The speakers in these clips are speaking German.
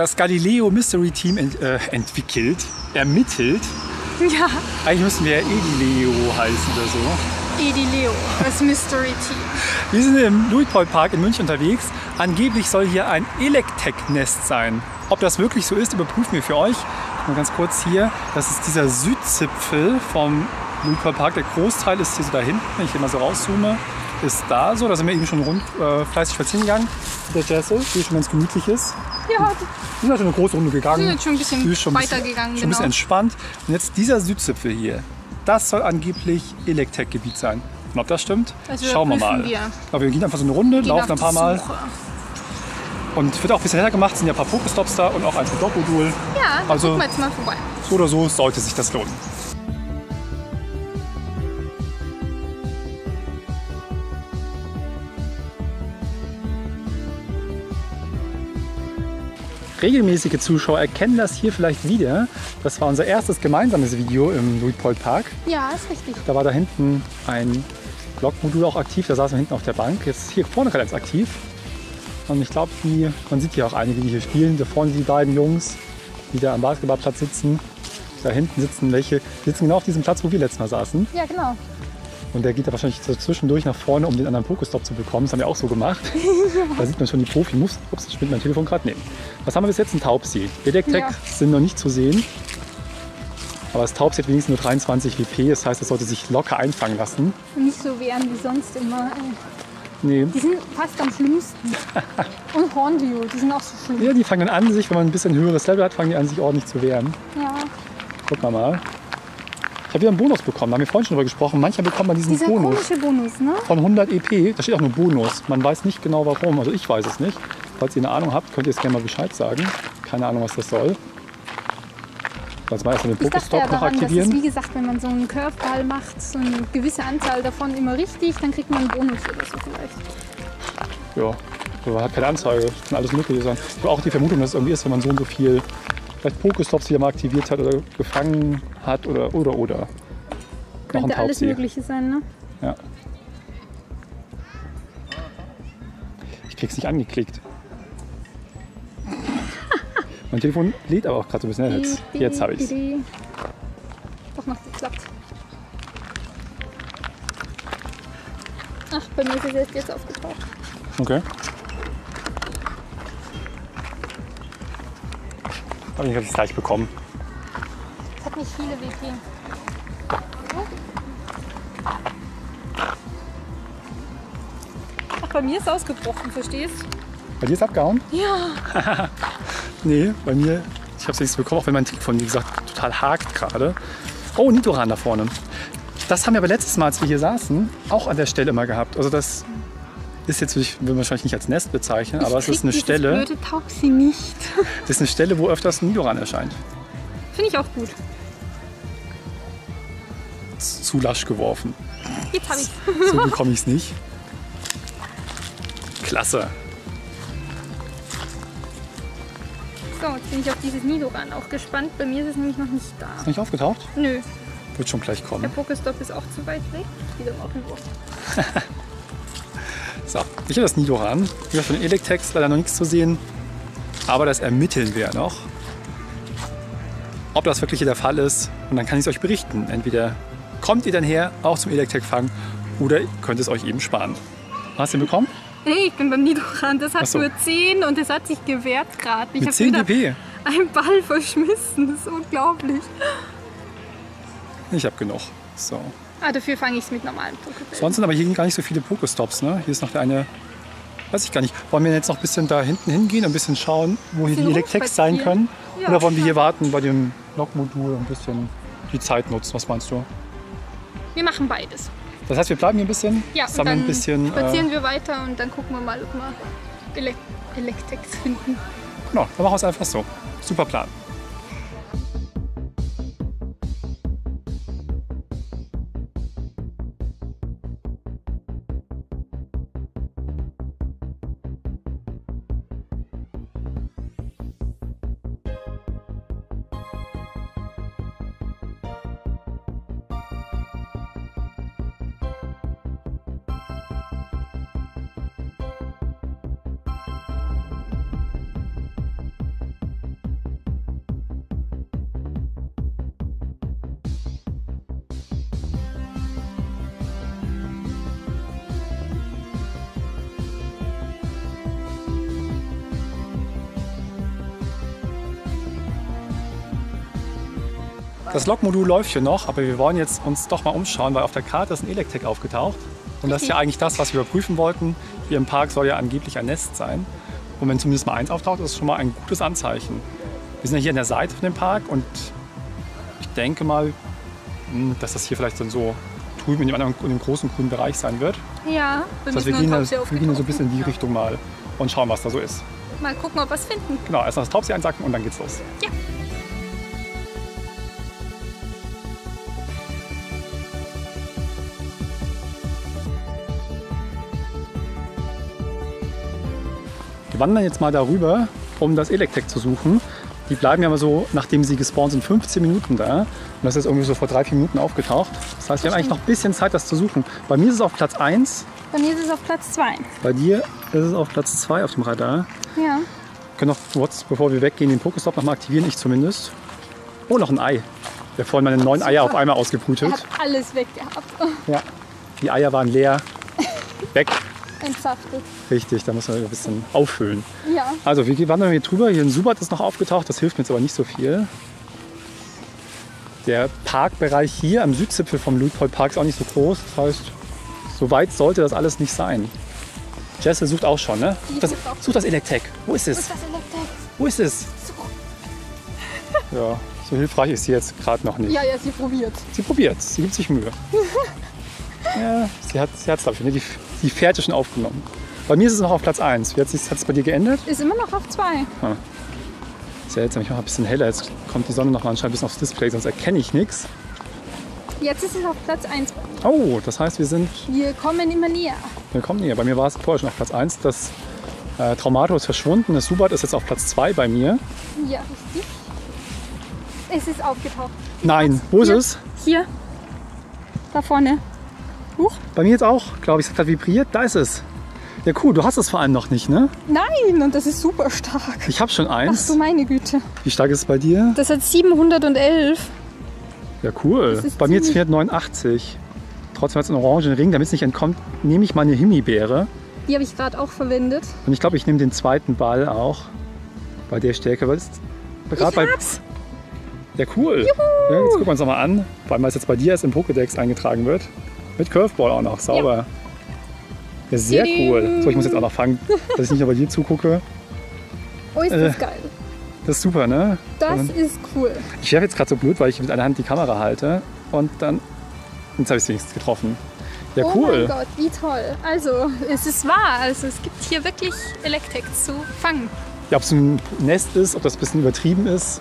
das Galileo Mystery Team ermittelt. Ja. Eigentlich müssten wir ja Edileo heißen oder so. Edileo, das Mystery Team. Wir sind im Luitpoldpark in München unterwegs. Angeblich soll hier ein Elektek-Nest sein. Ob das wirklich so ist, überprüfen wir für euch. Mal ganz kurz hier, das ist dieser Südzipfel vom Luitpoldpark. Der Großteil ist hier so da hinten, wenn ich hier mal so rauszoome. Ist da so, da sind wir eben schon fleißig spazieren gegangen. Der Jessel, die schon ganz gemütlich ist. Ja. Wir sind halt schon eine große Runde gegangen. Wir sind schon ein bisschen weitergegangen. Schon ein bisschen entspannt. Und jetzt dieser Südzipfel hier, das soll angeblich Elektek-Gebiet sein. Und ob das stimmt, also schauen wir mal. Aber wir gehen einfach so eine Runde, laufen ein paar Mal. Und wird auch ein bisschen heller gemacht, sind ja ein paar Pokestops da und auch ein Doppelduel. Ja, also gucken wir jetzt mal vorbei. So oder so sollte sich das lohnen. Regelmäßige Zuschauer erkennen das hier vielleicht wieder. Das war unser erstes gemeinsames Video im Luitpoldpark. Ja, ist richtig. Da war da hinten ein Blockmodul auch aktiv. Da saßen wir hinten auf der Bank. Jetzt ist hier vorne gerade eins aktiv. Und ich glaube, man sieht hier auch einige, die hier spielen. Da vorne die beiden Jungs, die da am Basketballplatz sitzen. Da hinten sitzen welche. Die sitzen genau auf diesem Platz, wo wir letztes Mal saßen. Ja, genau. Und der geht da wahrscheinlich so zwischendurch nach vorne, um den anderen Pokestop zu bekommen. Das haben wir auch so gemacht. Da sieht man schon die Profi-Moves. Ups, ich bin mein Telefon gerade neben. Was haben wir bis jetzt? Ein Taubsi. Bedektec sind noch nicht zu sehen. Aber das Taubsi hat wenigstens nur 23 WP. Das heißt, das sollte sich locker einfangen lassen. Nicht so wehren wie sonst immer. Nee. Die sind fast am schlimmsten. Und Horndio, die sind auch so schlimm. Ja, die fangen dann an sich, wenn man ein bisschen höheres Level hat, fangen die an sich ordentlich zu wehren. Ja. Gucken wir mal. Ich habe wieder einen Bonus bekommen, da haben wir vorhin schon drüber gesprochen. Manchmal bekommt man diesen Bonus. Dieser komische Bonus, ne? Von 100 EP, da steht auch nur Bonus. Man weiß nicht genau warum, also ich weiß es nicht. Falls ihr eine Ahnung habt, könnt ihr es gerne mal Bescheid sagen. Keine Ahnung, was das soll. Sonst mal erst den Pokestop noch aktivieren. Das ist, wie gesagt, wenn man so einen Curveball macht, so eine gewisse Anzahl davon immer richtig, dann kriegt man einen Bonus oder so vielleicht. Ja, aber hat keine Anzeige, das kann alles Mögliche sein. Ich habe auch die Vermutung, dass es irgendwie ist, wenn man so und so viel vielleicht Pokestops wieder mal aktiviert hat oder gefangen hat oder. Könnte alles Mögliche sein, ne? Ja. Ich krieg's nicht angeklickt. Mein Telefon lädt aber auch gerade so ein bisschen. Jetzt habe ich's. Doch, noch geklappt. Ach, bei mir ist es jetzt aufgetaucht. Okay. Aber ich habe es gleich bekommen. Es hat nicht viele WP. Ach, bei mir ist es ausgebrochen, verstehst? Bei dir ist es abgehauen? Ja. Nee, bei mir, ich habe es nicht bekommen, auch wenn mein Telefon, wie gesagt, total hakt gerade. Oh, Nidoran da vorne. Das haben wir aber letztes Mal, als wir hier saßen, auch an der Stelle mal gehabt. Also das ist jetzt, würde man wahrscheinlich nicht als Nest bezeichnen, aber es ist eine Stelle. Ich blöde Taubsi nicht. Das ist eine Stelle, wo öfters ein Nidoran erscheint. Finde ich auch gut. Zu lasch geworfen. Jetzt habe ich. So bekomme ich es nicht. Klasse. So, jetzt bin ich auf dieses Nidoran auch gespannt. Bei mir ist es nämlich noch nicht da. Ist noch nicht aufgetaucht? Nö. Wird schon gleich kommen. Der Pokestop ist auch zu weit weg. Wieder auch ein Wurf. So, ich habe das Nidoran. Ich habe von den Elektex leider noch nichts zu sehen. Aber das ermitteln wir ja noch. Ob das wirklich hier der Fall ist. Und dann kann ich es euch berichten. Entweder kommt ihr dann her, auch zum Elektek fangen, oder könnt es euch eben sparen. Hast du den bekommen? Hey, ich bin beim Nidoran, das hat nur 10 und das hat sich gewehrt gerade. Ich habe 10 DP. Einen Ball verschmissen, das ist unglaublich. Ich habe genug. So. Ah, dafür fange ich es mit normalen Pokéballen. Sonst sind aber hier gar nicht so viele Pokestops, ne? Hier ist noch der eine, weiß ich gar nicht. Wollen wir jetzt noch ein bisschen da hinten hingehen und ein bisschen schauen, wo hier die Elektex sein können? Ja, oder wollen wir hier warten bei dem Blockmodul und ein bisschen die Zeit nutzen? Was meinst du? Wir machen beides. Das heißt, wir bleiben hier ein bisschen, ja, sammeln ein bisschen. Spazieren wir weiter und dann gucken wir mal, ob wir Elektex finden. Genau, dann machen wir es einfach so. Super Plan. Das Blockmodul läuft hier noch, aber wir wollen jetzt uns doch mal umschauen, weil auf der Karte ist ein Elektek aufgetaucht. Und das ist ja eigentlich das, was wir überprüfen wollten. Hier im Park soll ja angeblich ein Nest sein. Und wenn zumindest mal eins auftaucht, ist es schon mal ein gutes Anzeichen. Wir sind ja hier an der Seite von dem Park und ich denke mal, dass das hier vielleicht dann so drüben in dem großen grünen Bereich sein wird. Ja, wir gehen so ein bisschen in die Richtung mal und schauen, was da so ist. Mal gucken, ob wir es finden. Genau, erst mal das Taubsi einsacken und dann geht's los. Ja. Wir wandern jetzt mal darüber, um das Elektek zu suchen. Die bleiben ja immer so, nachdem sie gespawnt sind, 15 Minuten da. Und das ist irgendwie so vor 3-4 Minuten aufgetaucht. Das heißt, wir haben eigentlich noch ein bisschen Zeit, das zu suchen. Bei mir ist es auf Platz 1. Bei mir ist es auf Platz 2. Bei dir ist es auf Platz 2 auf dem Radar. Ja. Wir können noch kurz, bevor wir weggehen, den Pokestop nochmal aktivieren. Ich zumindest. Oh, noch ein Ei. Wir haben vorhin meine 9 Eier auf einmal ausgebrütet. Er hat alles weggehabt. Ja. Die Eier waren leer. Weg. Entsaftet. Richtig, da muss man ein bisschen auffüllen. Ja. Also wir wandern hier drüber. Hier ein Subat ist noch aufgetaucht, das hilft mir jetzt aber nicht so viel. Der Parkbereich hier am Südzipfel vom Luitpoldpark ist auch nicht so groß. Das heißt, so weit sollte das alles nicht sein. Jesse sucht auch schon, ne? Sucht das Elektek. Wo ist es? Wo ist es? Ja, so hilfreich ist sie jetzt gerade noch nicht. Ja, ja, sie probiert. Sie probiert, sie gibt sich Mühe. Ja, sie hat es, glaube ich, ne? Die Fährte schon aufgenommen. Bei mir ist es noch auf Platz 1. Wie hat es bei dir geändert? Ist immer noch auf 2. Ah. Seltsam, ich mache mal ein bisschen heller. Jetzt kommt die Sonne noch mal anscheinend ein bisschen aufs Display, sonst erkenne ich nichts. Jetzt ist es auf Platz 1. Oh, das heißt, wir sind... Wir kommen immer näher. Wir kommen näher. Bei mir war es vorher schon auf Platz 1. Das Traumato ist verschwunden. Das Subat ist jetzt auf Platz 2 bei mir. Ja, richtig. Es ist aufgetaucht. Nein, wo ist es? Hier. Da vorne. Bei mir jetzt auch, glaube ich, es hat vibriert. Da ist es. Ja, cool, du hast es vor allem noch nicht, ne? Nein, und das ist super stark. Ich habe schon eins. Ach du meine Güte. Wie stark ist es bei dir? Das hat 711. Ja, cool. Bei mir jetzt 489. Trotzdem hat es einen orangen Ring, damit es nicht entkommt, nehme ich meine Himmibeere. Die habe ich gerade auch verwendet. Und ich glaube, ich nehme den zweiten Ball auch. Bei der Stärke. Weil es gerade bei... Ja, cool. Ja, jetzt gucken wir uns nochmal an, weil es jetzt bei dir erst im Pokédex eingetragen wird. Mit Curveball auch noch, sauber. Ja, sehr cool. So, ich muss jetzt auch noch fangen, dass ich nicht nur bei dir zugucke. Oh, ist das geil. Das ist super, ne? Das ist cool. Ich werfe jetzt gerade so blöd, weil ich mit einer Hand die Kamera halte und dann... Jetzt habe ich es wenigstens getroffen. Ja, oh cool. Oh mein Gott, wie toll. Also, es ist wahr. Also, es gibt hier wirklich Elektek zu fangen. Ja, ob es ein Nest ist, ob das ein bisschen übertrieben ist.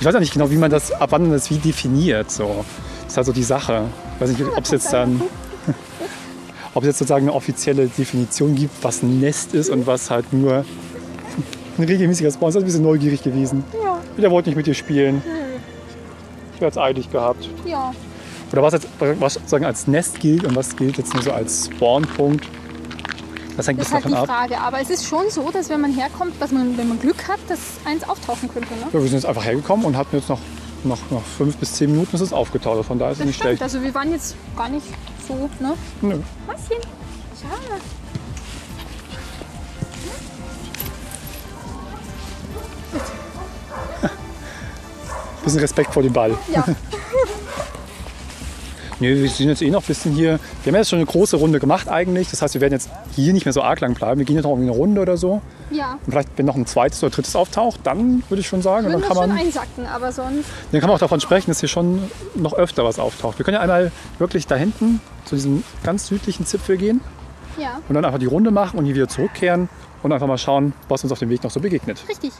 Ich weiß auch nicht genau, wie man das, ab wann das wie definiert. So. Das ist halt so die Sache. Ich weiß nicht, ob es jetzt dann, ob es jetzt sozusagen eine offizielle Definition gibt, was ein Nest ist und was halt nur ein regelmäßiger Spawn ist. Das ist ein bisschen neugierig gewesen. Ja. Der wollte nicht mit dir spielen. Ich werde es eilig gehabt. Ja. Oder was jetzt was sozusagen als Nest gilt und was gilt jetzt nur so als Spawnpunkt. Das hängt ein bisschen davon ab. Das ist halt die Frage. Aber es ist schon so, dass wenn man herkommt, dass man, wenn man Glück hat, dass eins auftauchen könnte. Ne? Ja, wir sind jetzt einfach hergekommen und hatten jetzt noch 5 bis 10 Minuten ist es aufgetaucht, von daher ist es nicht schlecht. Also wir waren jetzt gar nicht so, ne? Nö. Was hier? Schade. Bisschen Respekt vor dem Ball. Ja. Nö, wir sind jetzt eh noch ein bisschen hier. Wir haben jetzt schon eine große Runde gemacht eigentlich. Das heißt, wir werden jetzt hier nicht mehr so arg lang bleiben. Wir gehen jetzt noch irgendwie eine Runde oder so. Ja. Und vielleicht, wenn noch ein zweites oder drittes auftaucht, dann würde ich schon sagen. Dann kann man schon einsacken, aber sonst... Dann kann man auch davon sprechen, dass hier schon noch öfter was auftaucht. Wir können ja einmal wirklich da hinten zu diesem ganz südlichen Zipfel gehen. Ja. Und dann einfach die Runde machen und hier wieder zurückkehren. Und einfach mal schauen, was uns auf dem Weg noch so begegnet. Richtig.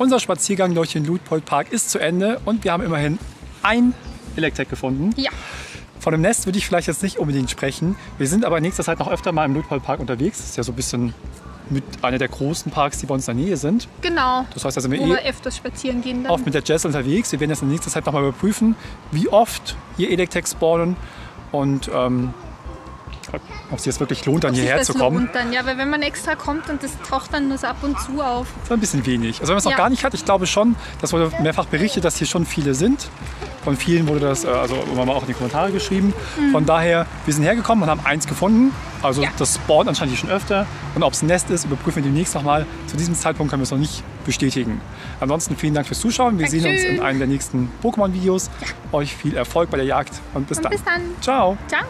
Unser Spaziergang durch den Luitpoldpark ist zu Ende und wir haben immerhin ein Elektek gefunden. Ja. Von dem Nest würde ich vielleicht jetzt nicht unbedingt sprechen. Wir sind aber in nächster Zeit noch öfter mal im Luitpoldpark unterwegs. Das ist ja so ein bisschen mit einer der großen Parks, die bei uns in der Nähe sind. Genau. Das heißt, da sind wir öfters spazieren gehen dann. Oft mit der Jess unterwegs. Wir werden jetzt in nächster Zeit nochmal überprüfen, wie oft hier Elektek spawnen und ob es sich jetzt wirklich lohnt, dann hierher zu kommen. Ja, weil wenn man extra kommt und das taucht dann nur so ab und zu auf. Das ist ein bisschen wenig. Also wenn man es noch gar nicht hat, ich glaube schon, das wurde mehrfach berichtet, dass hier schon viele sind. Von vielen wurde das, also immer mal auch in die Kommentare geschrieben. Von daher, wir sind hergekommen und haben eins gefunden. Also das spawnt anscheinend hier schon öfter. Und ob es ein Nest ist, überprüfen wir demnächst nochmal. Zu diesem Zeitpunkt können wir es noch nicht bestätigen. Ansonsten vielen Dank fürs Zuschauen. Wir sehen uns in einem der nächsten Pokémon-Videos. Euch viel Erfolg bei der Jagd und bis dann. Ciao. Ciao.